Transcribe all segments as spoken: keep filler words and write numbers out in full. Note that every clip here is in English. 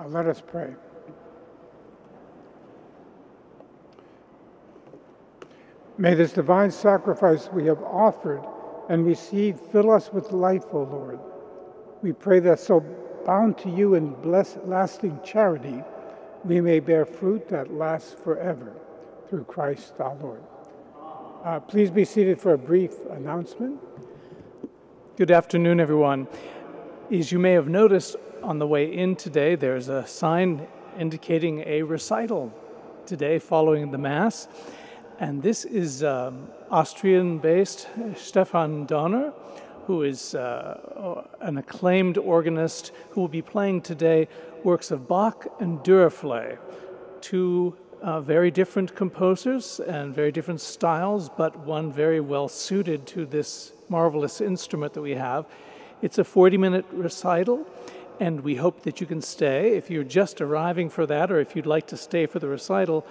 Uh, let us pray. May this divine sacrifice we have offered and received fill us with life, O Lord. We pray that so bound to you in blessed lasting charity, we may bear fruit that lasts forever, through Christ our Lord. Uh, please be seated for a brief announcement. Good afternoon, everyone. As you may have noticed on the way in today, there's a sign indicating a recital today following the Mass. And this is um, Austrian-based Stefan Donner, who is uh, an acclaimed organist who will be playing today works of Bach and Duruflé, two uh, very different composers and very different styles, but one very well suited to this marvelous instrument that we have. It's a forty-minute recital, and we hope that you can stay. If you're just arriving for that, or if you'd like to stay for the recital,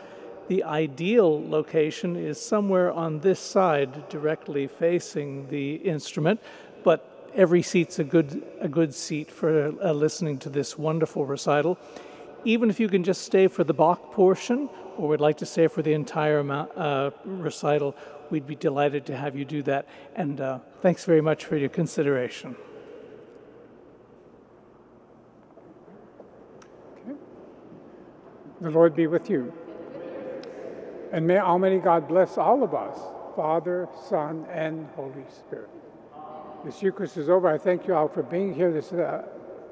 the ideal location is somewhere on this side, directly facing the instrument, but every seat's a good, a good seat for uh, listening to this wonderful recital. Even if you can just stay for the Bach portion, or would like to stay for the entire amount, uh, recital, we'd be delighted to have you do that. And uh, thanks very much for your consideration. Okay. The Lord be with you. And may Almighty God bless all of us, Father, Son, and Holy Spirit. This Eucharist is over. I thank you all for being here this uh,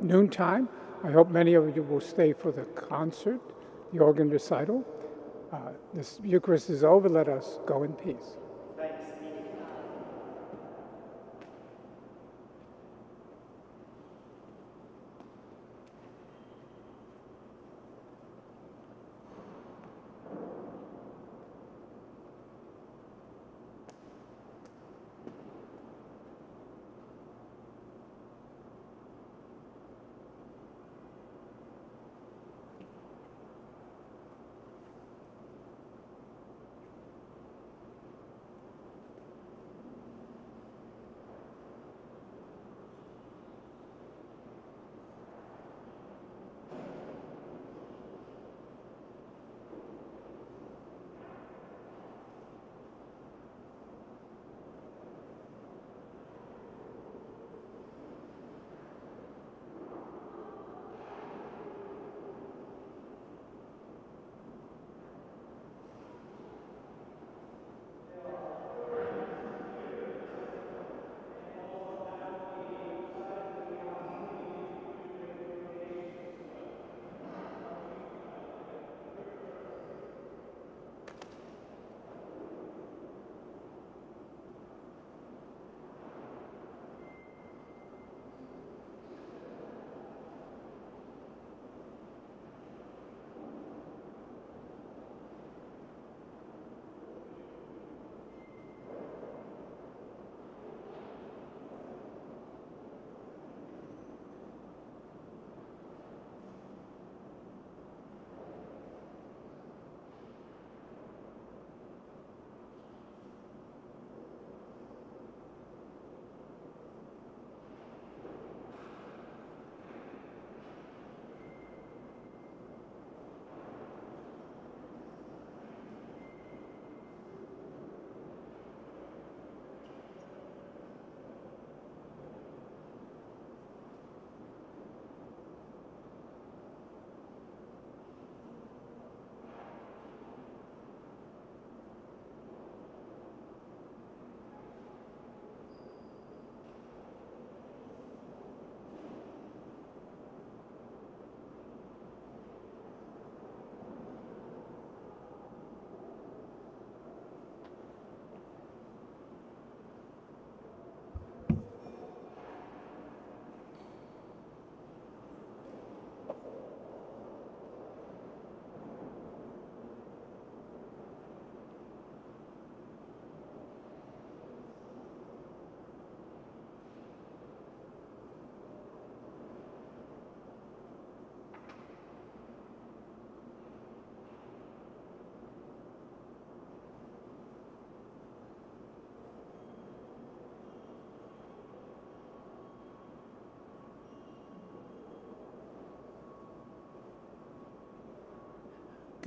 noontime. I hope many of you will stay for the concert, the organ recital. Uh, this Eucharist is over. Let us go in peace.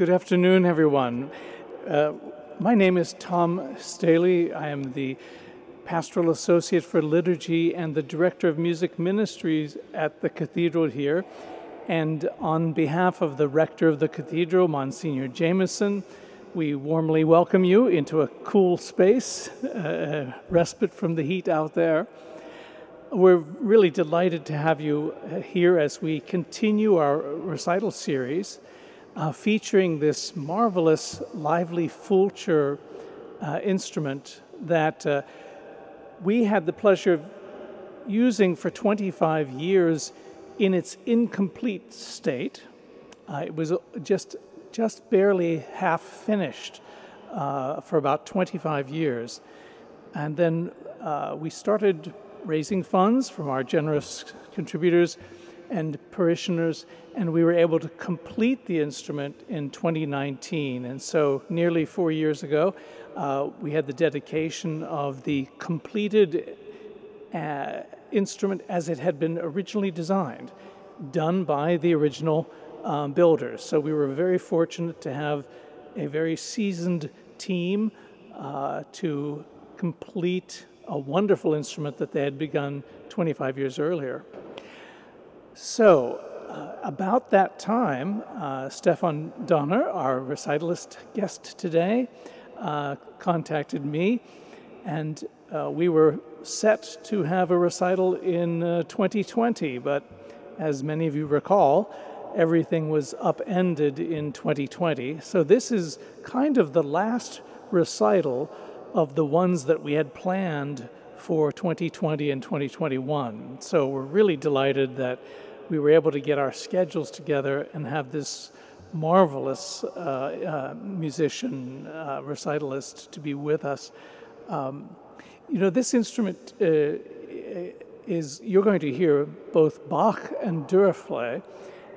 Good afternoon, everyone. Uh, my name is Tom Staley. I am the Pastoral Associate for Liturgy and the Director of Music Ministries at the Cathedral here. And on behalf of the Rector of the Cathedral, Monsignor Jameson, we warmly welcome you into a cool space, uh, respite from the heat out there. We're really delighted to have you here as we continue our recital series uh, featuring this marvelous, lively Fulcher uh, instrument that uh, we had the pleasure of using for twenty-five years in its incomplete state. Uh, it was just, just barely half finished uh, for about twenty-five years. And then uh, we started raising funds from our generous contributors and parishioners, and we were able to complete the instrument in twenty nineteen. And so nearly four years ago, uh, we had the dedication of the completed uh, instrument as it had been originally designed, done by the original um, builders. So we were very fortunate to have a very seasoned team uh, to complete a wonderful instrument that they had begun twenty-five years earlier. So, uh, about that time, uh, Stefan Donner, our recitalist guest today, uh, contacted me, and uh, we were set to have a recital in uh, twenty twenty, but as many of you recall, everything was upended in twenty twenty. So this is kind of the last recital of the ones that we had planned for twenty twenty and twenty twenty-one. So we're really delighted that we were able to get our schedules together and have this marvelous uh, uh, musician, uh, recitalist to be with us. Um, you know, this instrument uh, is, you're going to hear both Bach and Duruflé,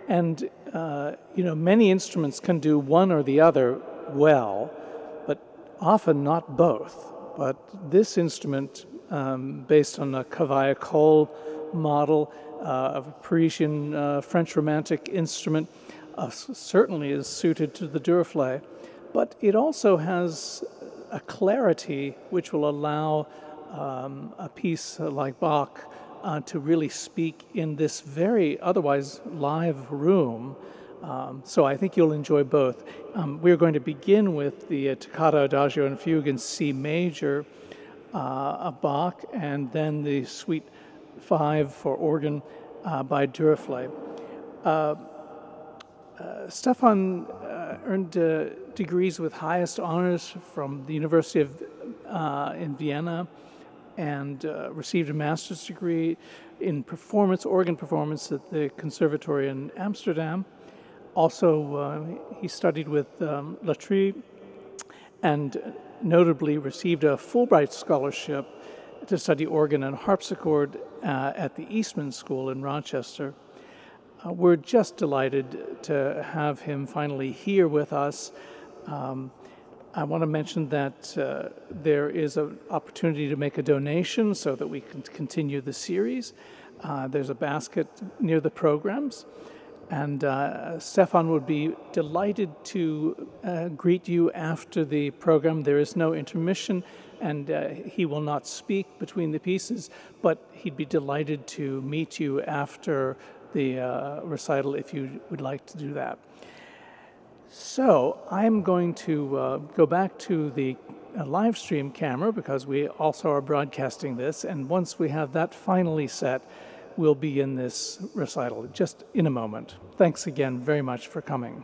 and, uh, you know, many instruments can do one or the other well, often not both, but this instrument, um, based on a Cavaillé-Coll model uh, of a Parisian uh, French Romantic instrument, uh, certainly is suited to the Duruflé, but it also has a clarity which will allow um, a piece like Bach uh, to really speak in this very otherwise live room. Um, so I think you'll enjoy both. Um, we're going to begin with the uh, Toccata, Adagio, and Fugue in C major uh, of Bach, and then the Suite Five for Organ uh, by Duruflé. Uh, uh, Stefan uh, earned uh, degrees with highest honors from the University of uh, in Vienna, and uh, received a master's degree in performance, organ performance, at the Conservatory in Amsterdam. Also, uh, he studied with um, Latry, and notably received a Fulbright Scholarship to study organ and harpsichord uh, at the Eastman School in Rochester. Uh, we're just delighted to have him finally here with us. Um, I want to mention that uh, there is an opportunity to make a donation so that we can continue the series. Uh, there's a basket near the programs. And uh, Stefan would be delighted to uh, greet you after the program. There is no intermission, and uh, he will not speak between the pieces, but he'd be delighted to meet you after the uh, recital if you would like to do that. So I'm going to uh, go back to the uh, live stream camera, because we also are broadcasting this, and once we have that finally set, we'll be in this recital just in a moment. Thanks again very much for coming.